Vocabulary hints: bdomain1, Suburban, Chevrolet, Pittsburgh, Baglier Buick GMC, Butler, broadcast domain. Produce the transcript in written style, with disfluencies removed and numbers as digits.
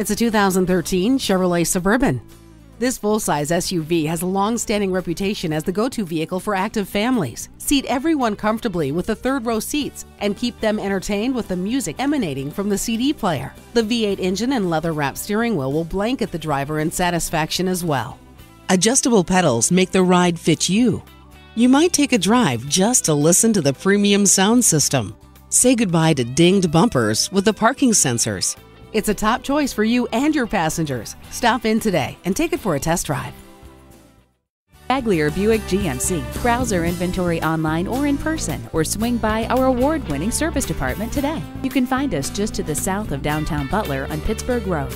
It's a 2013 Chevrolet Suburban. This full-size SUV has a long-standing reputation as the go-to vehicle for active families. Seat everyone comfortably with the third-row seats and keep them entertained with the music emanating from the CD player. The V8 engine and leather-wrapped steering wheel will blanket the driver in satisfaction as well. Adjustable pedals make the ride fit you. You might take a drive just to listen to the premium sound system. Say goodbye to dinged bumpers with the parking sensors. It's a top choice for you and your passengers. Stop in today and take it for a test drive. Baglier Buick GMC. Browse our inventory online or in person, or swing by our award-winning service department today. You can find us just to the south of downtown Butler on Pittsburgh Road.